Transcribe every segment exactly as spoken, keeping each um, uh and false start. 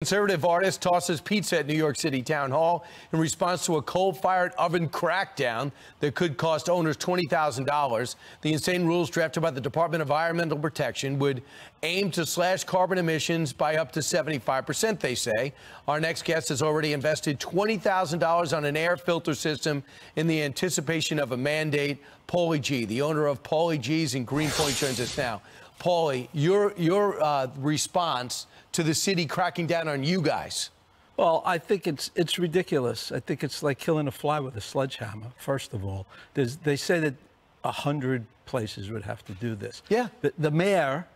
Conservative artist tosses pizza at New York City Town Hall in response to a coal-fired oven crackdown that could cost owners twenty thousand dollars. The insane rules drafted by the Department of Environmental Protection would aim to slash carbon emissions by up to seventy-five percent, they say. Our next guest has already invested twenty thousand dollars on an air filter system in the anticipation of a mandate. Paulie G., the owner of Paulie G.'s in Greenpoint, joins us now. Paulie, your, your uh, response to the city cracking down on you guys? Well, I think it's it's ridiculous. I think it's like killing a fly with a sledgehammer, first of all. There's, they say that one hundred places would have to do this. Yeah. The, the mayor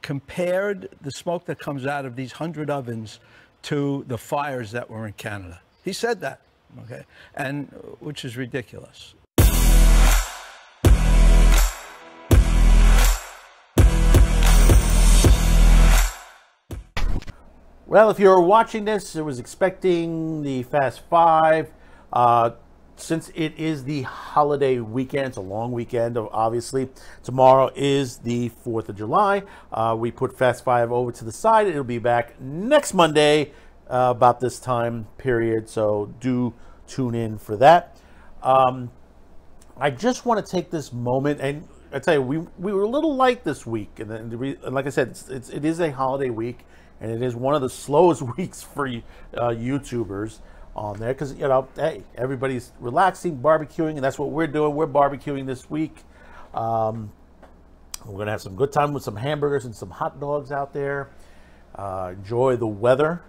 compared the smoke that comes out of these one hundred ovens to the fires that were in Canada. He said that, okay, and which is ridiculous. Well, if you're watching this, I was expecting the Fast Five. Uh, since it is the holiday weekend, it's a long weekend, obviously. Tomorrow is the fourth of July. Uh, we put Fast Five over to the side. It'll be back next Monday uh, about this time period. So do tune in for that. Um, I just want to take this moment, and I tell you, we, we were a little light this week. And, and, the re and like I said, it's, it's, it is a holiday week. And it is one of the slowest weeks for uh, YouTubers on there because, you know, hey, everybody's relaxing, barbecuing, and that's what we're doing. We're barbecuing this week. Um, we're going to have some good time with some hamburgers and some hot dogs out there. Uh, enjoy the weather.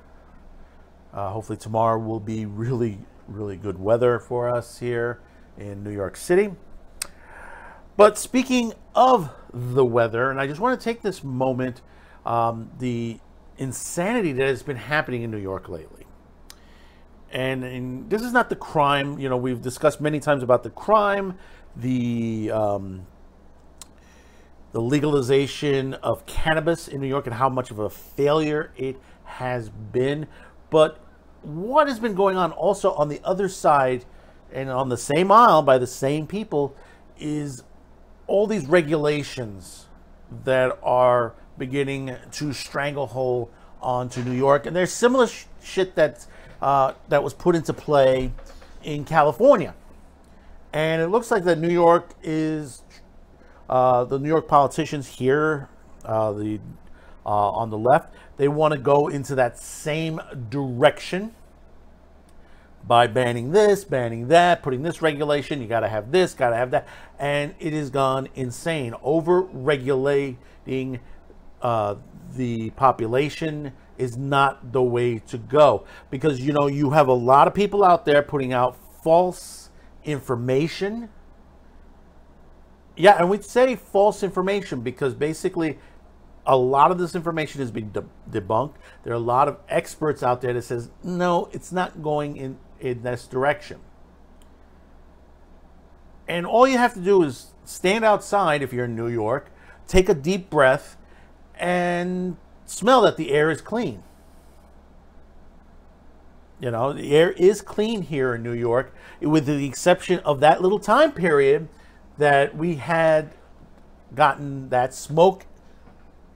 Uh, hopefully tomorrow will be really, really good weather for us here in New York City. But speaking of the weather, and I just want to take this moment, um, the insanity that has been happening in New York lately. And, and this is not the crime. You know, we've discussed many times about the crime, the, um, the legalization of cannabis in New York and how much of a failure it has been. But what has been going on also on the other side and on the same aisle by the same people is all these regulations that are beginning to stranglehold onto New York, and there's similar sh shit that uh, that was put into play in California, and it looks like that New York is uh, the New York politicians here, uh, the uh, on the left, they want to go into that same direction by banning this, banning that, putting this regulation. You got to have this, got to have that, and it has gone insane, over-regulating. Uh, the population is not the way to go because, you know, you have a lot of people out there putting out false information. Yeah, and we'd say false information because basically a lot of this information has been de debunked. There are a lot of experts out there that says, no, it's not going in, in this direction. And all you have to do is stand outside if you're in New York, take a deep breath, and smell that the air is clean. You know, the air is clean here in New York, with the exception of that little time period that we had gotten that smoke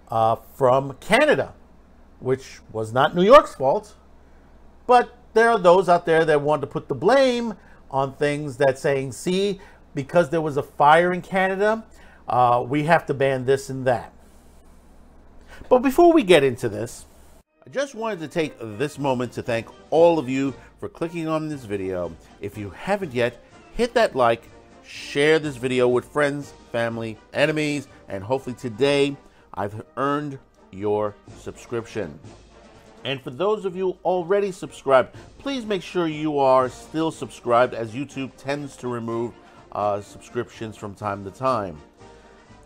uh, from Canada, which was not New York's fault. But there are those out there that want to put the blame on things that saying, see, because there was a fire in Canada, uh, we have to ban this and that. But before we get into this, I just wanted to take this moment to thank all of you for clicking on this video. If you haven't yet, hit that like, share this video with friends, family, enemies, and hopefully today I've earned your subscription. And for those of you already subscribed, please make sure you are still subscribed as YouTube tends to remove uh, subscriptions from time to time.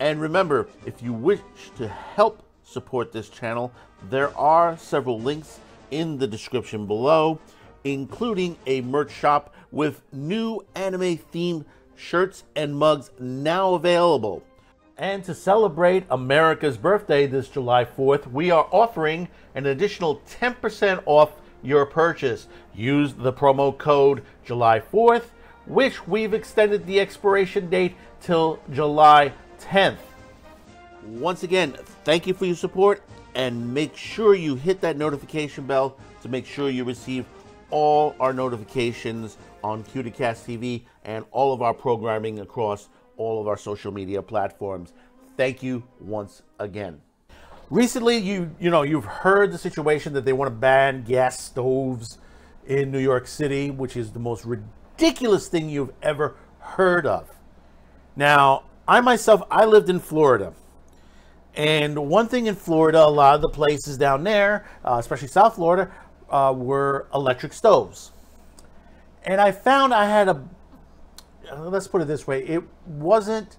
And remember, if you wish to help support this channel, there are several links in the description below, including a merch shop with new anime themed shirts and mugs now available. And to celebrate America's birthday this July fourth, we are offering an additional ten percent off your purchase. Use the promo code July fourth, which we've extended the expiration date till July tenth. Once again, thank you for your support and make sure you hit that notification bell to make sure you receive all our notifications on Q two Cast T V and all of our programming across all of our social media platforms. Thank you once again. Recently, you you know, you've heard the situation that they want to ban gas stoves in New York City, which is the most ridiculous thing you've ever heard of. Now, I myself, I lived in Florida. And one thing in Florida, a lot of the places down there, uh, especially South Florida, uh, were electric stoves. And I found I had a, let's put it this way, it wasn't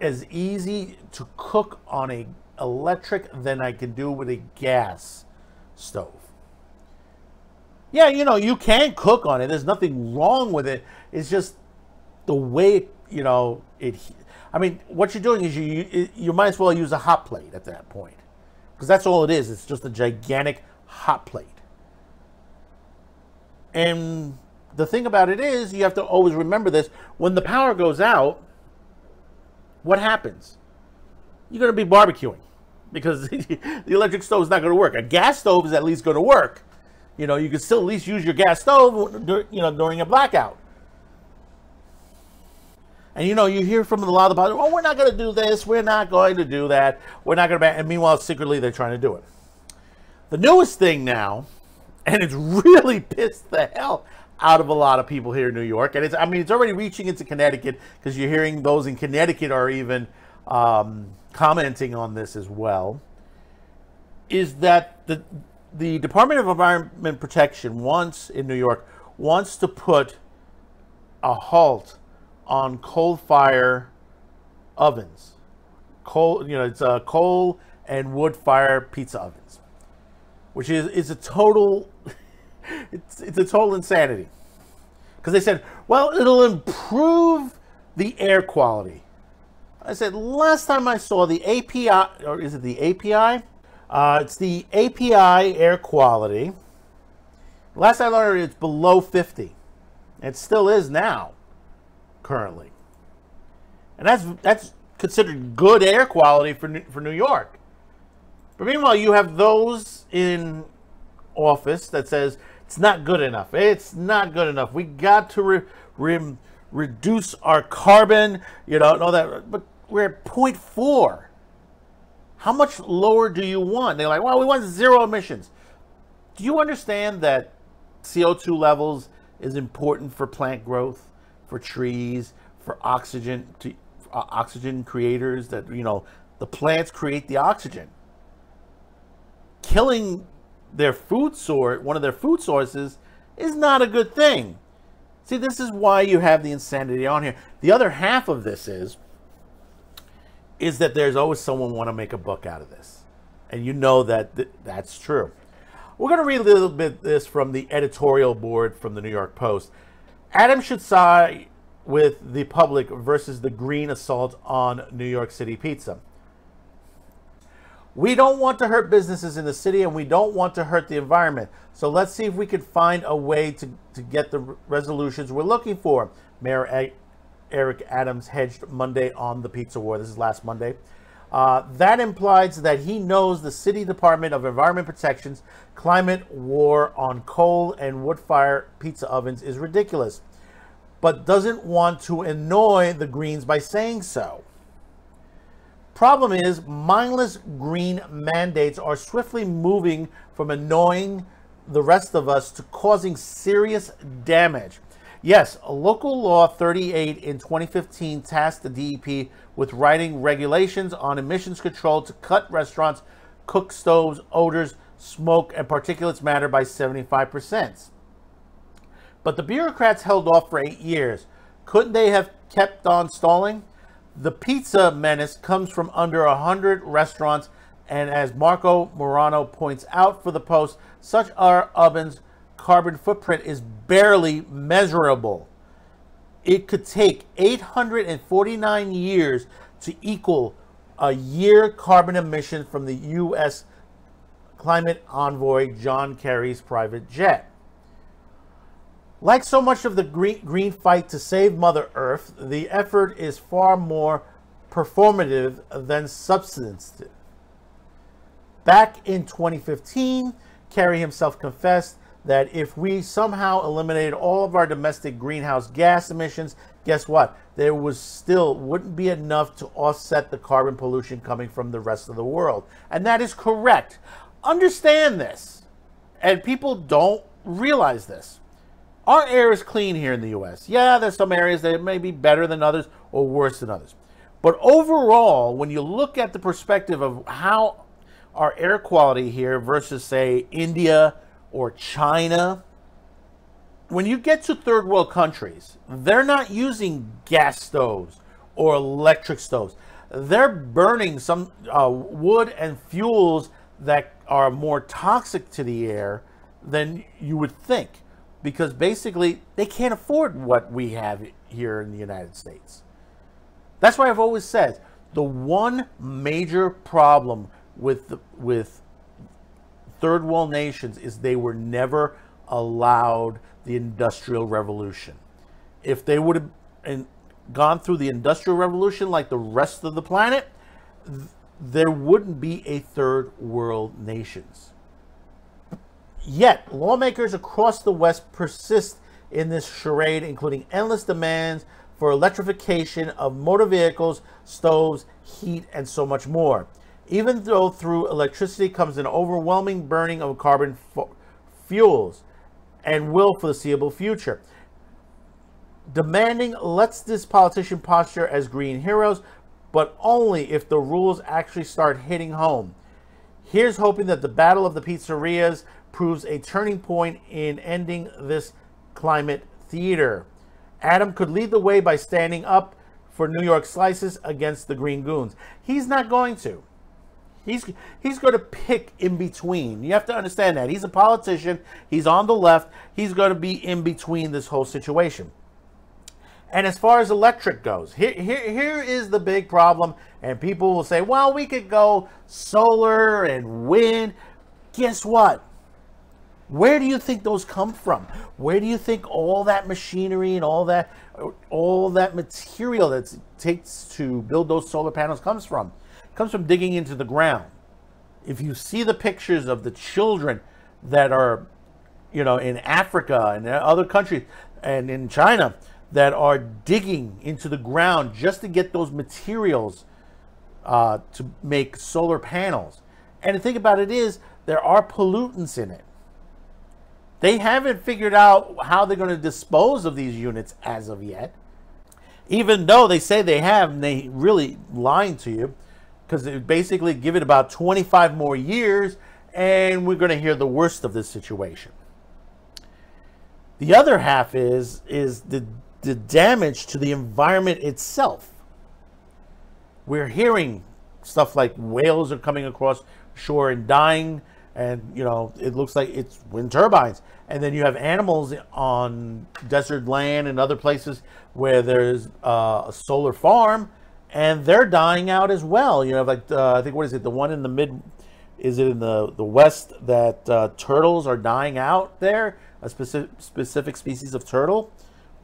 as easy to cook on a electric than I could do with a gas stove. Yeah, you know, you can cook on it. There's nothing wrong with it. It's just the way, you know, it, I mean, what you're doing is you, you, you might as well use a hot plate at that point, because that's all it is. It's just a gigantic hot plate. And the thing about it is, you have to always remember this. When the power goes out, what happens? You're going to be barbecuing, because the electric stove is not going to work. A gas stove is at least going to work. You know, you can still at least use your gas stove, you know, during a blackout. And, you know, you hear from a lot of the people, oh, we're not going to do this. We're not going to do that. We're not going to. And meanwhile, secretly, they're trying to do it. The newest thing now, and it's really pissed the hell out of a lot of people here in New York. And it's, I mean, it's already reaching into Connecticut, because you're hearing those in Connecticut are even um, commenting on this as well, is that the, the Department of Environmental Protection wants, in New York, wants to put a halt on coal fire ovens. Coal, you know, it's a coal and wood fire pizza ovens, which is, is a total, it's, it's a total insanity. Because they said, well, it'll improve the air quality. I said, last time I saw the A P I, or is it the A P I? Uh, it's the A P I air quality. Last I learned, it's below fifty. It still is now, currently. And that's that's considered good air quality for, for New York. But meanwhile, you have those in office that says, it's not good enough. It's not good enough. We got to re, re, reduce our carbon, you know, and all that. But we're at zero point four. How much lower do you want? They're like, well, we want zero emissions. Do you understand that C O two levels is important for plant growth, for trees, for oxygen, to, uh, oxygen creators, that, you know, the plants create the oxygen. Killing their food source, one of their food sources, is not a good thing. See, this is why you have the insanity on here. The other half of this is, is that there's always someone want to make a buck out of this. And you know that th that's true. We're going to read a little bit of this from the editorial board from the New York Post. Adams should side with the public versus the green assault on New York City pizza. We don't want to hurt businesses in the city, and we don't want to hurt the environment. So let's see if we can find a way to, to get the resolutions we're looking for. Mayor Eric Adams hedged Monday on the pizza war. This is last Monday. Uh, that implies that he knows the city Department of Environment Protection's climate war on coal and wood fire pizza ovens is ridiculous, but doesn't want to annoy the Greens by saying so. Problem is, mindless green mandates are swiftly moving from annoying the rest of us to causing serious damage. Yes, local law thirty-eight in twenty fifteen tasked the D E P with writing regulations on emissions control to cut restaurants, cook stoves, odors, smoke, and particulates matter by seventy-five percent. But the bureaucrats held off for eight years. Couldn't they have kept on stalling? The pizza menace comes from under one hundred restaurants, and as Marco Morano points out for the Post, such are ovens' carbon footprint is barely measurable. It could take eight hundred forty-nine years to equal a year carbon emission from the U S climate envoy John Kerry's private jet. Like so much of the green, green fight to save Mother Earth, the effort is far more performative than substantive. Back in twenty fifteen, Kerry himself confessed that if we somehow eliminated all of our domestic greenhouse gas emissions, guess what? There was still wouldn't be enough to offset the carbon pollution coming from the rest of the world. And that is correct. Understand this. And people don't realize this. Our air is clean here in the U S. Yeah, there's some areas that may be better than others or worse than others. But overall, when you look at the perspective of how our air quality here versus, say, India or China, when you get to third world countries, they're not using gas stoves or electric stoves. They're burning some uh, wood and fuels that are more toxic to the air than you would think, because basically they can't afford what we have here in the United States. That's why I've always said the one major problem with the, with third world nations is they were never allowed the Industrial Revolution. If they would have gone through the Industrial Revolution like the rest of the planet, th there wouldn't be a third world nations. Yet, lawmakers across the West persist in this charade, including endless demands for electrification of motor vehicles, stoves, heat, and so much more. Even though through electricity comes an overwhelming burning of carbon fuels and will for the foreseeable future. Demanding lets this politician posture as green heroes, but only if the rules actually start hitting home. Here's hoping that the battle of the pizzerias proves a turning point in ending this climate theater. Adam could lead the way by standing up for New York slices against the Green Goons. He's not going to. He's, he's going to pick in between. You have to understand that. He's a politician. He's on the left. He's going to be in between this whole situation. And as far as electric goes, here, here, here is the big problem. And people will say, well, we could go solar and wind. Guess what? Where do you think those come from? Where do you think all that machinery and all that all that material that it takes to build those solar panels comes from? It comes from digging into the ground. If you see the pictures of the children that are, you know, in Africa and other countries and in China that are digging into the ground just to get those materials uh, to make solar panels. And the thing about it is there are pollutants in it. They haven't figured out how they're going to dispose of these units as of yet, even though they say they have, and they really lying to you, because they basically give it about twenty-five more years, and we're going to hear the worst of this situation. The other half is, is the, the damage to the environment itself. We're hearing stuff like whales are coming across shore and dying, and, you know, it looks like it's wind turbines. And then you have animals on desert land and other places where there's uh, a solar farm, and they're dying out as well. You know, like, uh, I think, what is it? The one in the mid, is it in the, the west that uh, turtles are dying out there, a specific, specific species of turtle,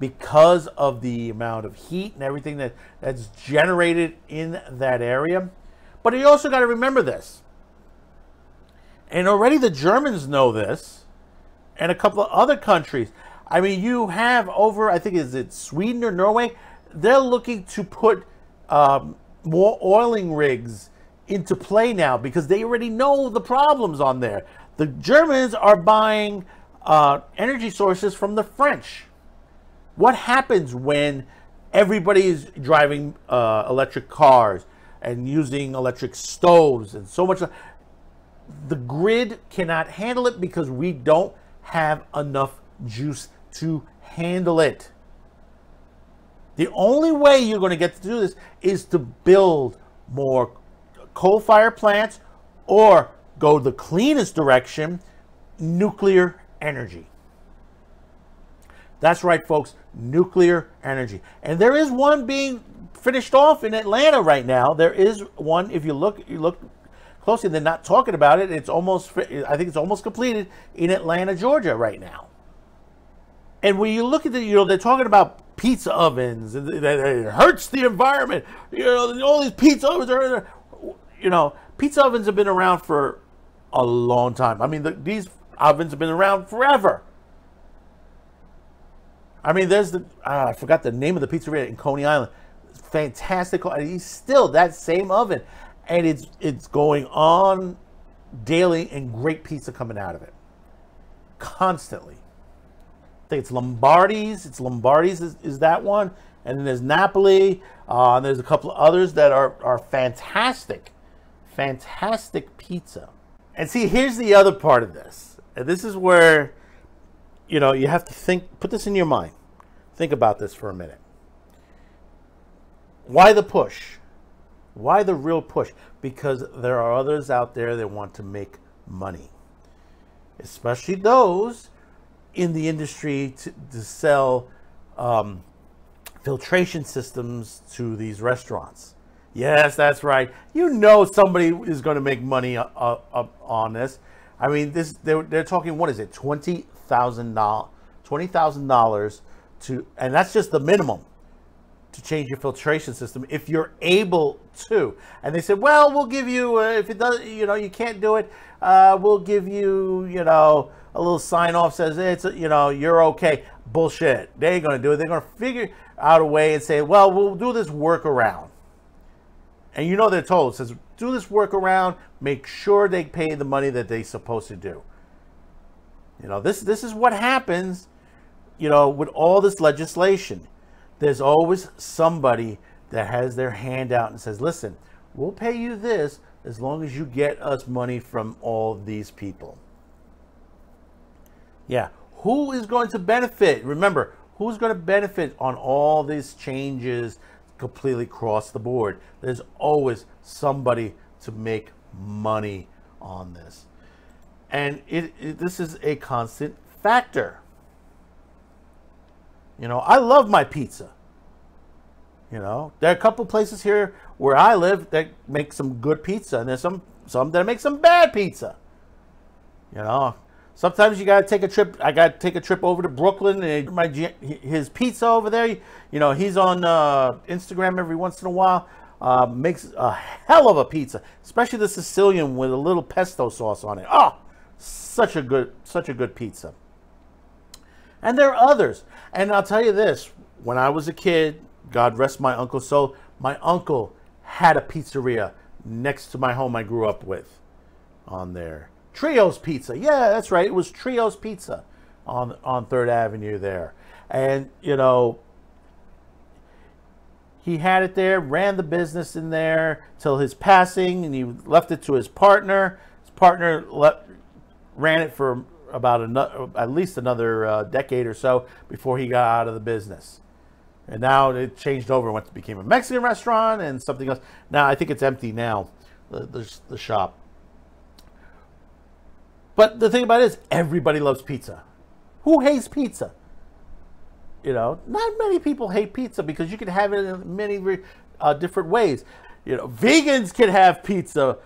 because of the amount of heat and everything that, that's generated in that area. But you also got to remember this. And already the Germans know this, and a couple of other countries. I mean, you have over, I think, is it Sweden or Norway? They're looking to put um, more oiling rigs into play now because they already know the problems on there. The Germans are buying uh, energy sources from the French. What happens when everybody's driving uh, electric cars and using electric stoves and so much? The grid cannot handle it because we don't have enough juice to handle it. The only way you're going to get to do this is to build more coal-fired plants or go the cleanest direction, nuclear energy. That's right, folks, nuclear energy. And there is one being finished off in Atlanta right now. There is one, if you look, you look... closely, they're not talking about it. It's almost, I think it's almost completed in Atlanta, Georgia right now. And when you look at the, you know, they're talking about pizza ovens and it hurts the environment. You know, all these pizza ovens are, you know, pizza ovens have been around for a long time. I mean, the, these ovens have been around forever. I mean, there's the, uh, I forgot the name of the pizzeria in Coney Island. Fantastic. And he's still that same oven. And it's, it's going on daily, and great pizza coming out of it. Constantly. I think it's Lombardi's. It's Lombardi's is, is that one. And then there's Napoli. Uh, and there's a couple of others that are, are fantastic. Fantastic pizza. And see, here's the other part of this. And this is where, you know, you have to think, put this in your mind. Think about this for a minute. Why the push? Why the real push? Because there are others out there that want to make money. Especially those in the industry to, to sell um, filtration systems to these restaurants. Yes, that's right. You know somebody is going to make money up, up, up on this. I mean, this they're, they're talking, what is it, twenty thousand dollars twenty thousand dollars to, and that's just the minimum, to change your filtration system if you're able to. And they said, well, we'll give you, uh, if it doesn't, you know, you can't do it, uh, we'll give you, you know, a little sign off says, hey, it's, a, you know, you're okay. Bullshit. They ain't going to do it. They're going to figure out a way and say, well, we'll do this workaround. And you know they're told, it says, do this workaround, make sure they pay the money that they're supposed to do. You know, this, this is what happens, you know, with all this legislation. There's always somebody that has their hand out and says, listen, we'll pay you this as long as you get us money from all these people. Yeah, who is going to benefit? Remember, who's going to benefit on all these changes completely across the board? There's always somebody to make money on this. And it, it, this is a constant factor. You know, I love my pizza. You know, there are a couple places here where I live that make some good pizza, and there's some some that make some bad pizza. You know, sometimes you gotta take a trip. I gotta take a trip over to Brooklyn and my his pizza over there. You know, he's on uh, Instagram every once in a while. Uh, makes a hell of a pizza, especially the Sicilian with a little pesto sauce on it. Oh, such a good such a good pizza. And there are others. And I'll tell you this, when I was a kid, God rest my uncle's soul, my uncle had a pizzeria next to my home I grew up with on there. Trio's Pizza. Yeah, that's right. It was Trio's Pizza on, on third Avenue there. And, you know, he had it there, ran the business in there till his passing, and he left it to his partner. His partner left, ran it for about another, at least another uh, decade or so before he got out of the business. And now it changed over, went to became a Mexican restaurant and something else. Now I think it's empty now, the, the, the shop. But the thing about it is, everybody loves pizza. Who hates pizza? You know, not many people hate pizza because you can have it in many uh, different ways. You know, vegans can have pizza.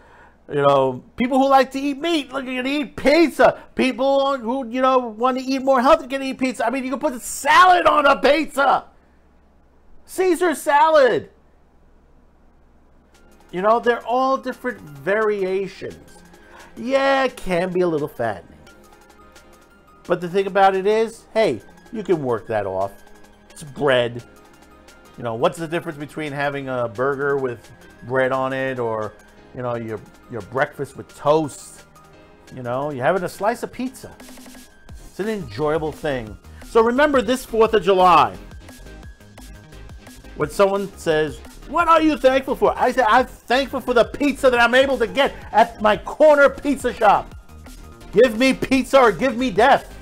You know, people who like to eat meat, look, you can eat pizza. People who, you know, want to eat more healthy can eat pizza. I mean, you can put a salad on a pizza. Caesar salad. You know, they're all different variations. Yeah, it can be a little fattening. But the thing about it is, hey, you can work that off. It's bread. You know, what's the difference between having a burger with bread on it, or you know, your, your breakfast with toast, you know, you're having a slice of pizza. It's an enjoyable thing. So remember this fourth of July, when someone says, what are you thankful for? I say, I'm thankful for the pizza that I'm able to get at my corner pizza shop. Give me pizza or give me death.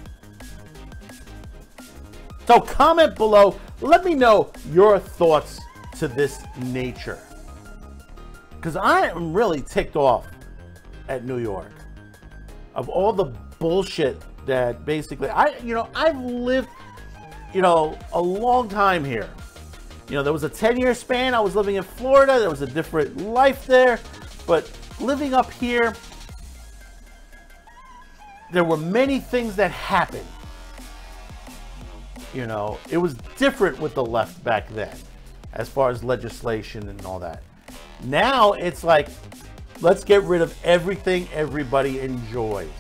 So comment below. Let me know your thoughts to this nature. Because I am really ticked off at New York of all the bullshit that basically, I, you know, I've lived, you know, a long time here. You know, there was a ten year span. I was living in Florida. There was a different life there. But living up here, there were many things that happened. You know, it was different with the left back then as far as legislation and all that. Now it's like Let's get rid of everything everybody enjoys.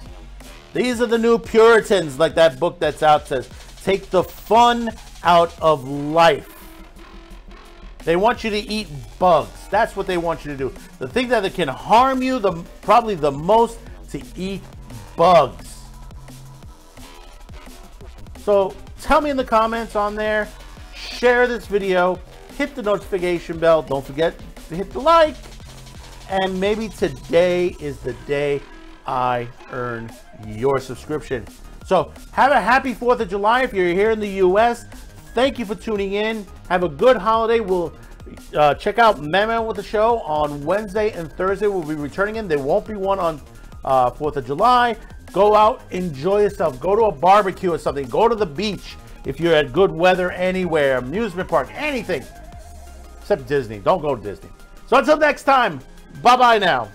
These are the new Puritans, like that book that's out says. Take the fun out of life. They want you to eat bugs. That's what they want you to do. The thing that can harm you the probably the most, to eat bugs. So tell me in the comments on there. Share this video. Hit the notification bell. Don't forget to hit the like. And maybe today is the day I earn your subscription. So have a happy fourth of July if you're here in the U S Thank you for tuning in. Have a good holiday. We'll uh, check out Man Man with the Show on Wednesday and Thursday. We'll be returning in. There won't be one on uh, fourth of July. Go out, enjoy yourself. Go to a barbecue or something. Go to the beach if you're at good weather anywhere. Amusement park, anything. Except Disney. Don't go to Disney. So until next time, bye-bye now.